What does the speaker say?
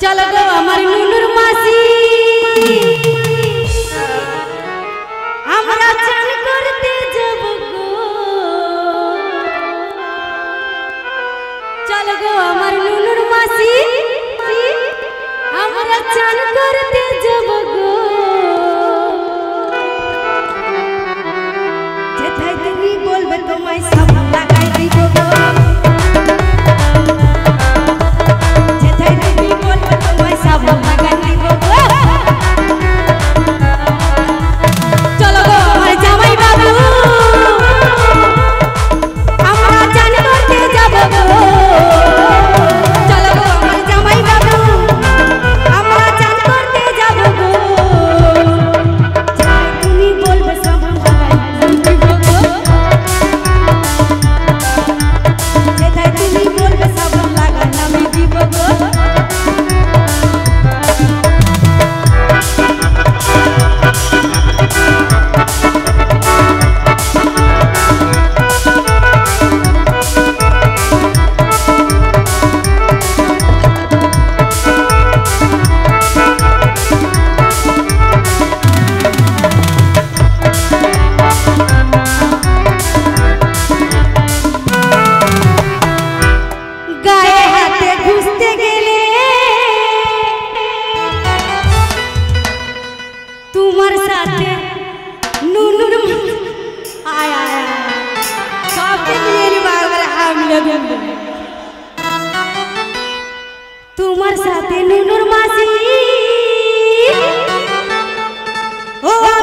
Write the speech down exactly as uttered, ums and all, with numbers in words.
चल गो हमारी नुनुर मासी हमरा जान करते जब को चल गो हमारी नुनुर मासी हमरा जान करते जब को जेथाई तुमी बोलबे तो मैं सब लगाई दीबो तुम्हार साथे नुनुर मासी ओ